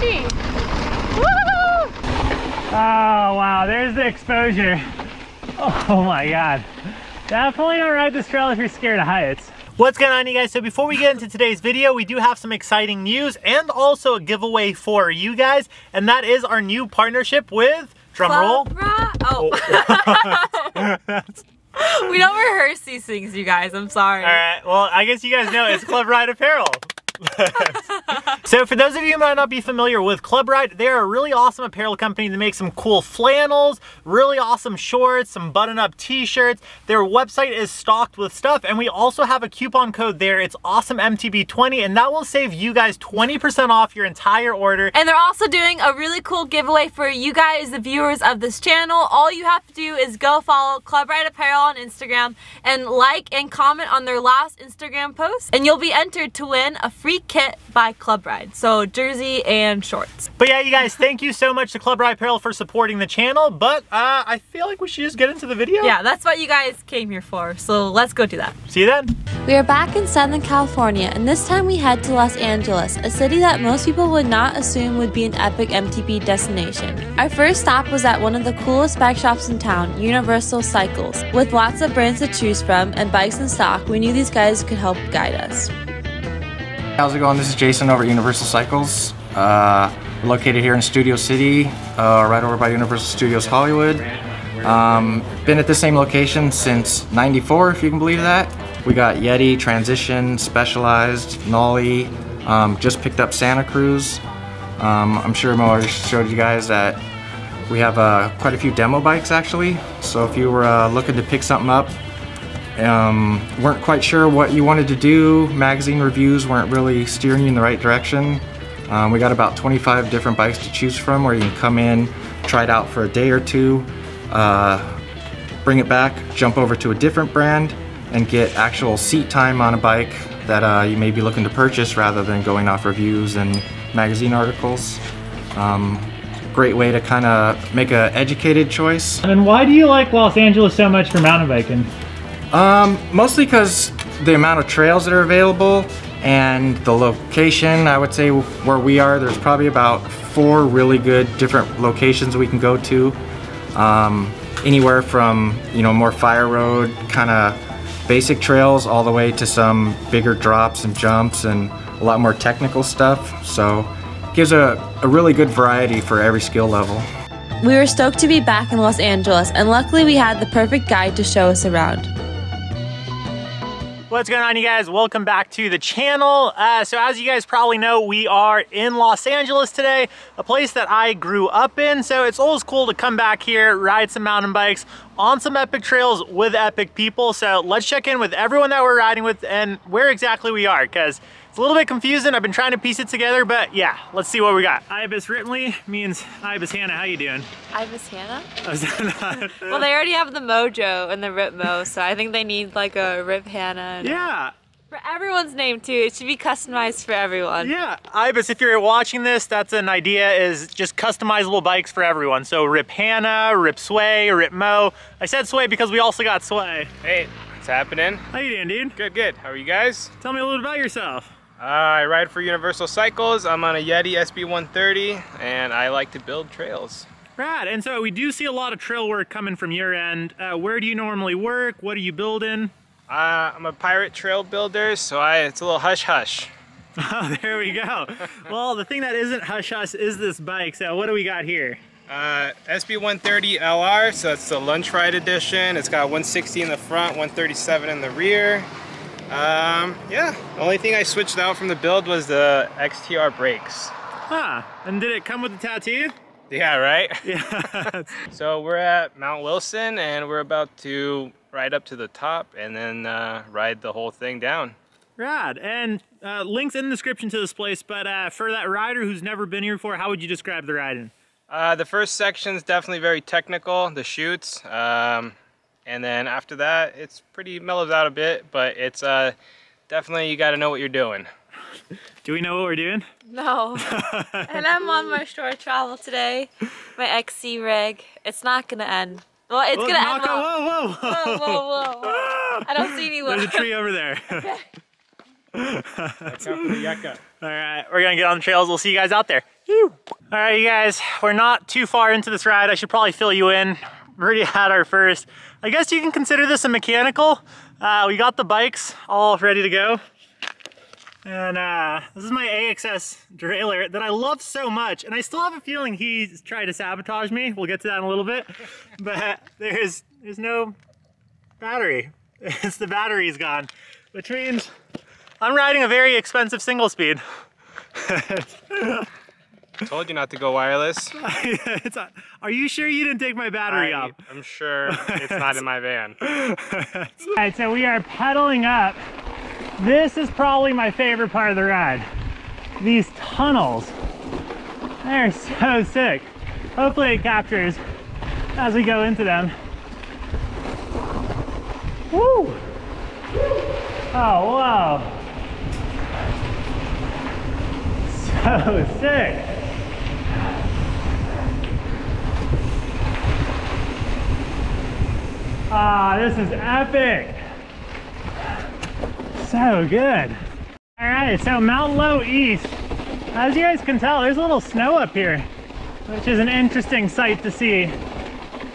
50. Woo! Oh wow, there's the exposure. Oh my god. Definitely don't ride this trail if you're scared of heights. What's going on, you guys? So before we get into today's video, we do have some exciting news and also a giveaway for you guys, and that is our new partnership with We don't rehearse these things, you guys. I'm sorry. All right. Well, I guess you guys know it's Club Ride Apparel. So for those of you who might not be familiar with Club Ride, they're a really awesome apparel company that makes some cool flannels, really awesome shorts, some button-up t-shirts. Their website is stocked with stuff, and we also have a coupon code there. It's AwesomeMTB20, and that will save you guys 20% off your entire order. And they're also doing a really cool giveaway for you guys, the viewers of this channel. All you have to do is go follow Club Ride Apparel on Instagram and like and comment on their last Instagram post, and you'll be entered to win a free kit by Club Ride, so jersey and shorts. But yeah, you guys, thank you so much to Club Ride Apparel for supporting the channel, but I feel like we should just get into the video. Yeah, that's what you guys came here for, so let's go do that. See you then. We are back in Southern California, and this time we head to Los Angeles, a city that most people would not assume would be an epic MTB destination. Our first stop was at one of the coolest bike shops in town, Universal Cycles. With lots of brands to choose from and bikes in stock, we knew these guys could help guide us. How's it going? This is Jason over at Universal Cycles. We're located here in Studio City, right over by Universal Studios Hollywood. Been at the same location since '94, if you can believe that. We got Yeti, Transition, Specialized, Nolly. Just picked up Santa Cruz. I'm sure Mo already showed you guys that we have quite a few demo bikes actually. So if you were looking to pick something up, weren't quite sure what you wanted to do, magazine reviews weren't really steering you in the right direction. We got about 25 different bikes to choose from, where you can come in, try it out for a day or two, bring it back, jump over to a different brand, and get actual seat time on a bike that you may be looking to purchase rather than going off reviews and magazine articles. Great way to kind of make an educated choice. And why do you like Los Angeles so much for mountain biking? Mostly because the amount of trails that are available and the location. I would say where we are, there's probably about 4 really good different locations we can go to. Anywhere from, you know, more fire road kind of basic trails all the way to some bigger drops and jumps and a lot more technical stuff. So it gives a really good variety for every skill level. We were stoked to be back in Los Angeles, and luckily we had the perfect guide to show us around. What's going on, you guys? Welcome back to the channel. So as you guys probably know, we are in Los Angeles today, a place that I grew up in. So it's always cool to come back here, ride some mountain bikes on some epic trails with epic people. So let's check in with everyone that we're riding with and where exactly we are, because it's a little bit confusing. I've been trying to piece it together, but yeah, let's see what we got. Ibis Rittenley means Ibis Hannah. How you doing? Ibis Hannah? Well, they already have the Mojo and the Rip Mo, so I think they need like a Rip Hannah. Yeah. For everyone's name too, it should be customized for everyone. Yeah, Ibis, if you're watching this, that's an idea, is just customizable bikes for everyone. So Rip Hannah, Rip Sway, Rip Mo. I said Sway because we also got Sway. Hey, what's happening? How you doing, dude? Good, good. How are you guys? Tell me a little about yourself. I ride for Universal Cycles. I'm on a Yeti SB130, and I like to build trails. Rad, and so we do see a lot of trail work coming from your end. Where do you normally work? What are you building? I'm a pirate trail builder, so it's a little hush-hush. Oh, there we go. Well, the thing that isn't hush-hush is this bike, so what do we got here? SB130LR, so it's the lunch ride edition. It's got 160 in the front, 137 in the rear. Yeah, the only thing I switched out from the build was the XTR brakes. Huh, and did it come with the tattoo? Yeah, right? Yeah. So we're at Mount Wilson, and we're about to ride up to the top and then ride the whole thing down. Rad, and links in the description to this place, but for that rider who's never been here before, how would you describe the riding? The first section's definitely very technical, the chutes, and then after that it's pretty mellows out a bit, but it's definitely you gotta know what you're doing. Do we know what we're doing? No. And I'm on my short travel today, my XC rig. It's not gonna end. Well, it's gonna end. Whoa, whoa, whoa, whoa, whoa, whoa! I don't see anyone. There's a tree over there. Okay. That's out for the yucca. All right, we're gonna get on the trails. We'll see you guys out there. Woo. All right, you guys, we're not too far into this ride. I should probably fill you in. We already had our first. I guess you can consider this a mechanical. We got the bikes all ready to go. And this is my AXS derailleur that I love so much, and I still have a feeling he's trying to sabotage me. We'll get to that in a little bit, but there's no battery. It's the battery's gone, which means I'm riding a very expensive single speed. Told you not to go wireless. It's not, are you sure you didn't take my battery up? I'm sure it's not in my van. All right, so we are pedaling up. This is probably my favorite part of the ride. These tunnels, they're so sick. Hopefully it captures as we go into them. Woo! Oh, wow. So sick. Ah, this is epic. So good. All right, so Mount Low East. As you guys can tell, there's a little snow up here, which is an interesting sight to see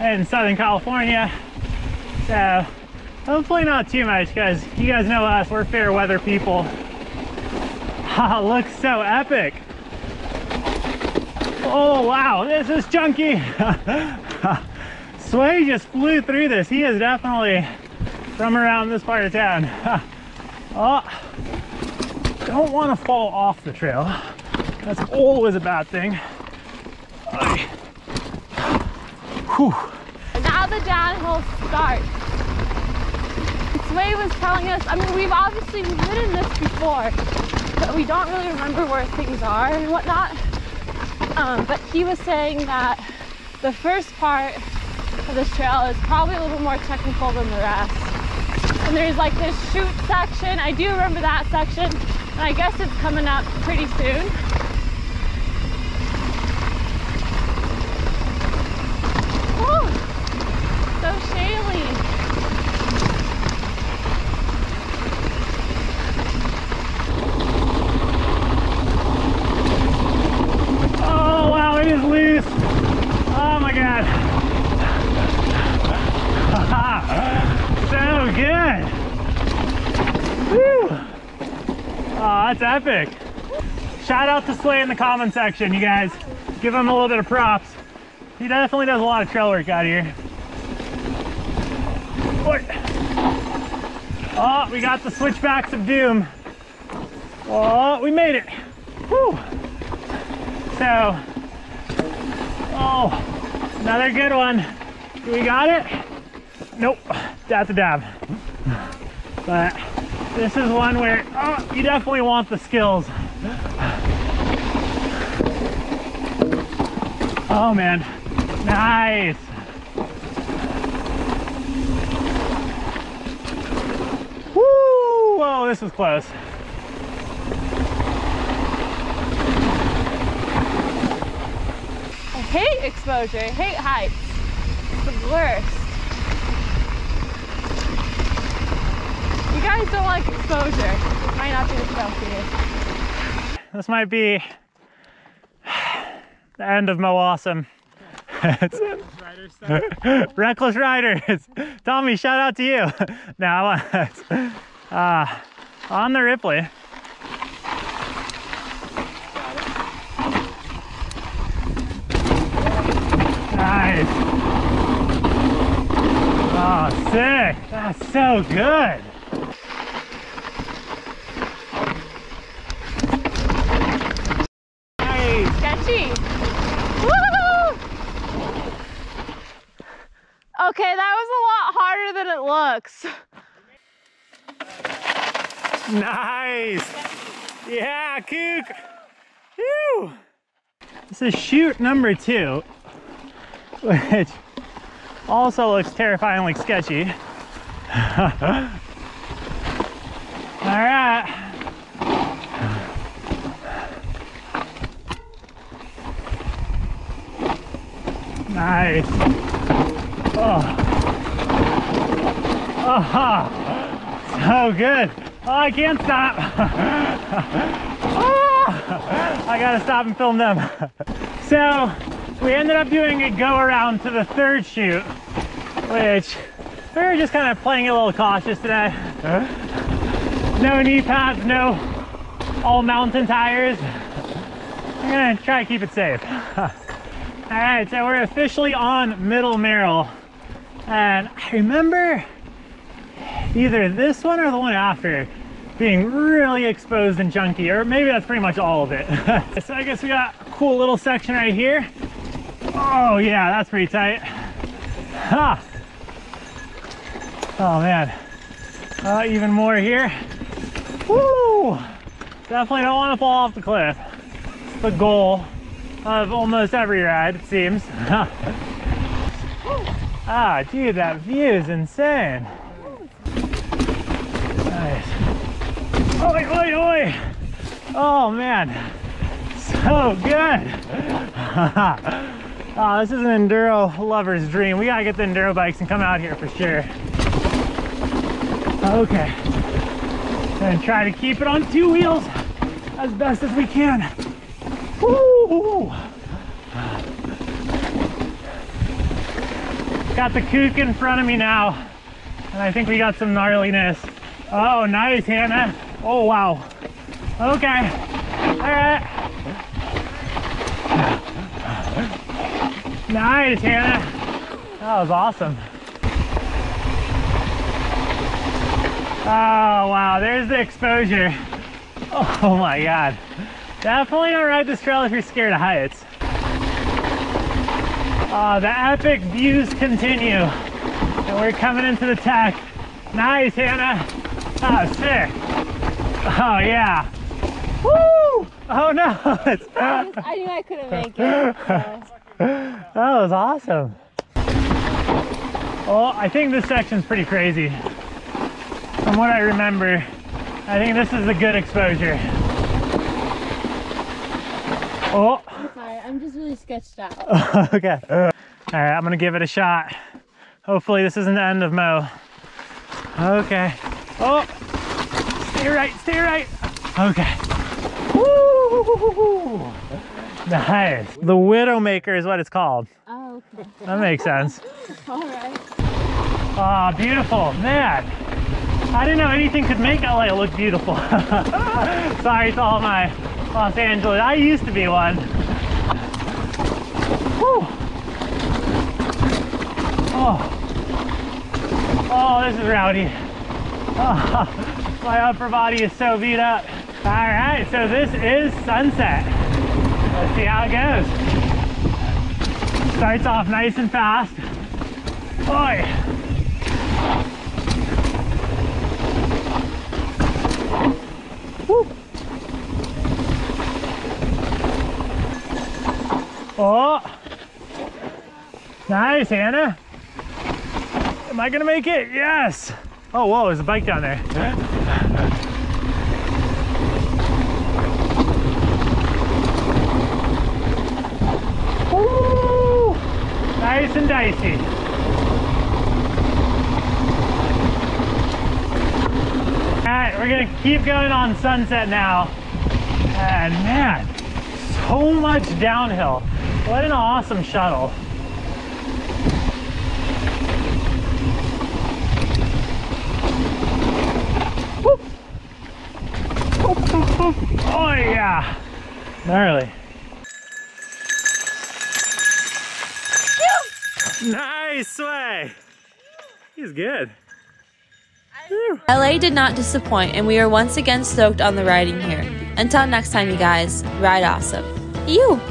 in Southern California. So hopefully not too much, because you guys know us, we're fair weather people. Ah, looks so epic. Oh wow, this is chunky. Sway just flew through this. He is definitely from around this part of town. Oh, don't want to fall off the trail. That's always a bad thing. Whew. Now the downhill starts. Sway was telling us, I mean, we've obviously ridden this before, but we don't really remember where things are and whatnot. But he was saying that the first part of this trail is probably a little more technical than the rest. And there's like this chute section. I do remember that section. And I guess it's coming up pretty soon. Woo! So shaly. Oh wow, it is loose. Oh my god. So good. Woo. Oh, that's epic. Shout out to Slay in the comment section, you guys. Give him a little bit of props. He definitely does a lot of trail work out here. Oh, we got the switchbacks of doom. Oh, we made it. Woo. So, oh, another good one. We got it. Nope, that's a dab. But this is one where, oh, you definitely want the skills. Oh man, nice. Woo, whoa, this was close. I hate exposure, I hate heights, it's the worst. You guys don't like exposure. It might not be the spell for you. This might be the end of Mo Awesome. Reckless Riders. Tommy, shout out to you. Now on the Ripley. Nice. Oh, sick. That's so good. Sketchy. Woo! Okay, that was a lot harder than it looks. Nice. Yeah, kook. Whew. This is chute number 2, which also looks terrifyingly sketchy. All right. Nice. Oh. Oh, so good. Oh, I can't stop. Oh, I gotta stop and film them. So we ended up doing a go around to the third shoot, which we were just kind of playing it a little cautious today. No knee pads, no all mountain tires. I'm gonna try to keep it safe. All right, so we're officially on Middle Merrill, and I remember either this one or the one after being really exposed and chunky, or maybe that's pretty much all of it. So I guess we got a cool little section right here. Oh yeah, that's pretty tight. Ha! Oh man, even more here. Woo! Definitely don't want to fall off the cliff. It's the goal of almost every ride, it seems. Ah, dude, that view is insane. Nice. Oi, oi, oi! Oh man, so good. Oh, this is an enduro lover's dream. We gotta get the enduro bikes and come out here for sure. Okay, and try to keep it on two wheels as best as we can. Woo! Got the kook in front of me now, and I think we got some gnarliness. Oh, nice, Hannah. Oh, wow. Okay, all right. Nice, Hannah. That was awesome. Oh, wow. There's the exposure. Oh, my God. Definitely don't ride this trail if you're scared of heights. The epic views continue. And we're coming into the tech. Nice, Hannah. Oh, sick. Oh, yeah. Woo! Oh, no. I knew I couldn't make it. So. That was awesome. Well, I think this section's pretty crazy. From what I remember, I think this is a good exposure. Oh. I'm sorry, I'm just really sketched out. Okay. All right, I'm gonna give it a shot. Hopefully this isn't the end of Mo. Okay. Oh, stay right, stay right. Okay. Woo! Nice. The Widowmaker is what it's called. Oh, okay. That makes sense. All right. Oh, beautiful. Man, I didn't know anything could make LA look beautiful. Sorry to all my Los Angeles. I used to be one. Woo. Oh. Oh, this is rowdy. Oh, my upper body is so beat up. All right, so this is Sunset. Let's see how it goes. Starts off nice and fast. Oi! Woo. Oh! Nice, Hannah. Am I gonna make it? Yes! Oh, whoa, there's a bike down there. Nice and dicey. All right, we're gonna keep going on Sunset now. And man, so much downhill. What an awesome shuttle. Whoop. Whoop, whoop, whoop. Oh yeah, gnarly. Nice sway. He's good. LA did not disappoint, and we are once again stoked on the riding here. Until next time, you guys, ride awesome. You.